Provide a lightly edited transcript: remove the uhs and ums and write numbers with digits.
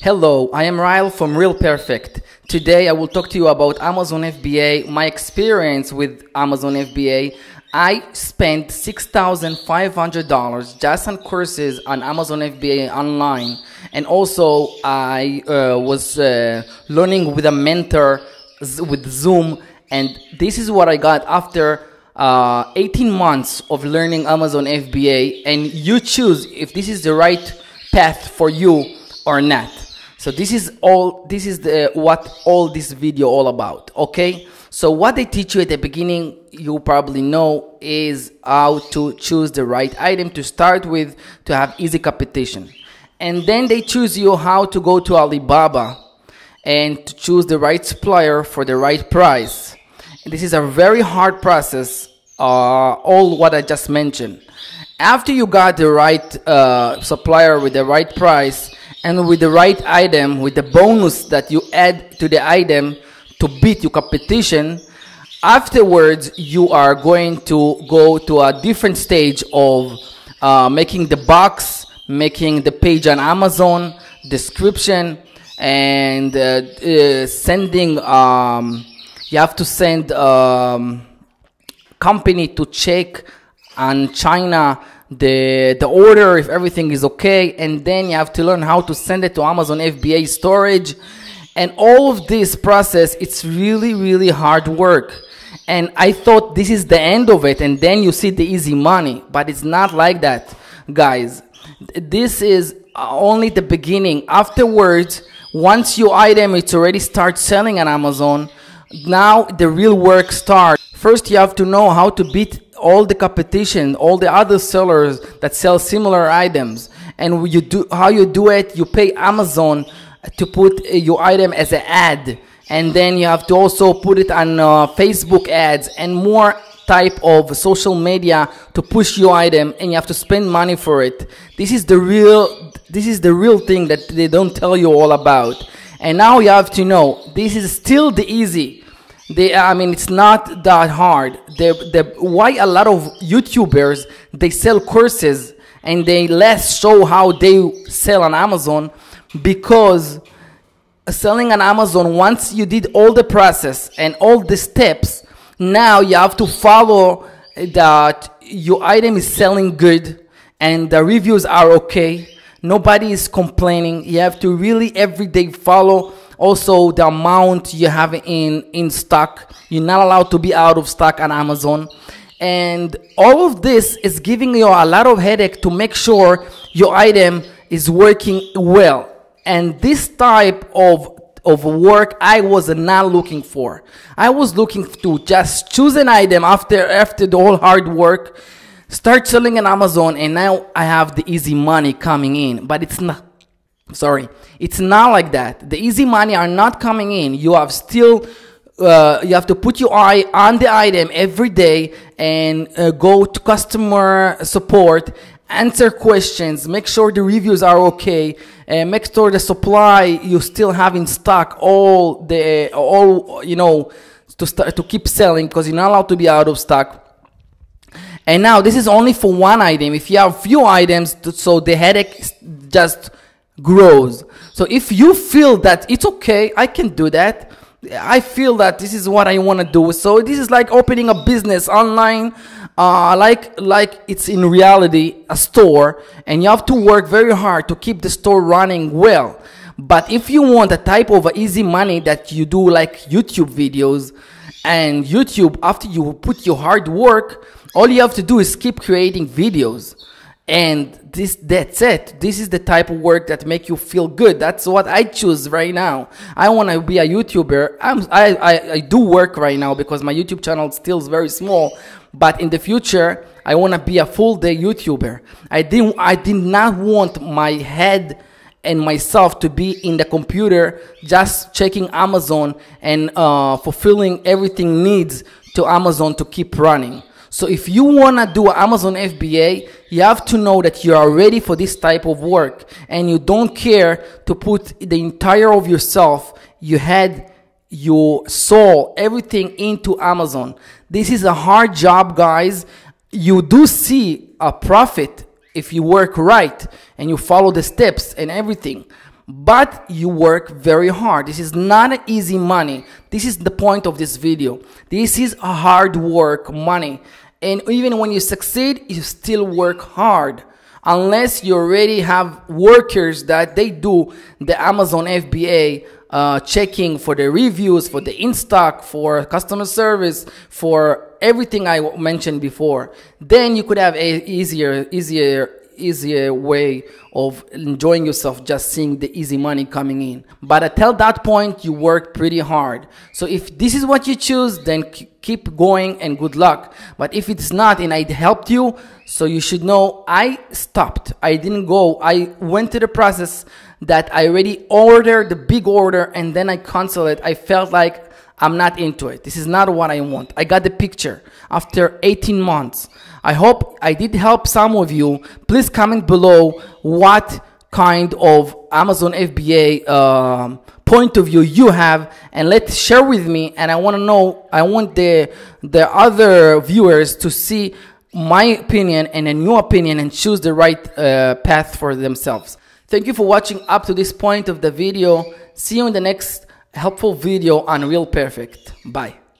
Hello, I am Ryle from Real Perfect. Today I will talk to you about Amazon FBA, my experience with Amazon FBA. I spent $6,500 just on courses on Amazon FBA online, and also I was learning with a mentor with Zoom, and this is what I got after 18 months of learning Amazon FBA, and you choose if this is the right path for you or not. So this is what this video all about, okay? So what they teach you at the beginning, you probably know, is how to choose the right item to start with to have easy competition. And then they choose you how to go to Alibaba and to choose the right supplier for the right price. And this is a very hard process, all what I just mentioned. After you got the right supplier with the right price, and with the right item, with the bonus that you add to the item to beat your competition, afterwards you are going to go to a different stage of making the box, making the page on Amazon, description, and sending, you have to send company to check on China the order if everything is okay, and then you have to learn how to send it to Amazon FBA storage. And all of this process, it's really hard work, and I thought this is the end of it and then you see the easy money, but it's not like that, guys. This is only the beginning. Afterwards, once your item it's already start selling on Amazon, now the real work starts. First, you have to know how to beat all the competition, all the other sellers that sell similar items. And you do how you do it, you pay Amazon to put your item as an ad, and then you have to also put it on Facebook ads and more type of social media to push your item, and you have to spend money for it. This is the real thing that they don't tell you all about. And now you have to know this is still the easy. I mean, it's not that hard. Why a lot of YouTubers, they sell courses and they less show how they sell on Amazon, because selling on Amazon, once you did all the process and all the steps, now you have to follow that your item is selling good and the reviews are okay. Nobody is complaining. You have to really every day follow also the amount you have in stock. You're not allowed to be out of stock on Amazon. And all of this is giving you a lot of headache to make sure your item is working well. And this type of work I was not looking for. I was looking to just choose an item after the whole hard work, start selling on Amazon, and now I have the easy money coming in. But it's not. Sorry, it's not like that. The easy money are not coming in. You have still, you have to put your eye on the item every day and go to customer support, answer questions, make sure the reviews are okay, and make sure the supply you still have in stock, all you know, to keep selling, because you're not allowed to be out of stock. And now this is only for one item. If you have few items, so the headache just grows. So if you feel that it's okay, I can do that, I feel that this is what I want to do, so this is like opening a business online, like it's in reality a store, and you have to work very hard to keep the store running well. But if you want a type of easy money that you do like YouTube videos and YouTube, after you put your hard work, all you have to do is keep creating videos. And that's it. This is the type of work that make you feel good. That's what I choose right now. I want to be a YouTuber. I do work right now because my YouTube channel still is very small, but in the future I want to be a full day YouTuber. I did not want my head and myself to be in the computer just checking Amazon and fulfilling everything needs to Amazon to keep running. So if you want to do Amazon FBA, you have to know that you are ready for this type of work, and you don't care to put the entire of yourself, your head, your soul, everything into Amazon. This is a hard job, guys. You do see a profit if you work right and you follow the steps and everything. but you work very hard. This is not easy money. This is the point of this video. This is a hard work money. And even when you succeed, you still work hard. Unless you already have workers that they do the Amazon FBA checking for the reviews, for the in-stock, for customer service, for everything I mentioned before, then you could have a easier way of enjoying yourself, just seeing the easy money coming in. But until that point, you work pretty hard. So if this is what you choose, then keep going and good luck. But if it's not and I helped you, so you should know I stopped. I didn't go. I went to the process that I already ordered the big order and then I canceled it. I felt like I'm not into it. This is not what I want. I got the picture after 18 months. I hope I did help some of you. Please comment below what kind of Amazon FBA point of view you have, and let's share with me. And I want to know, I want the other viewers to see my opinion and a new opinion and choose the right path for themselves. Thank you for watching up to this point of the video. See you in the next helpful video on Real Perfect. Bye.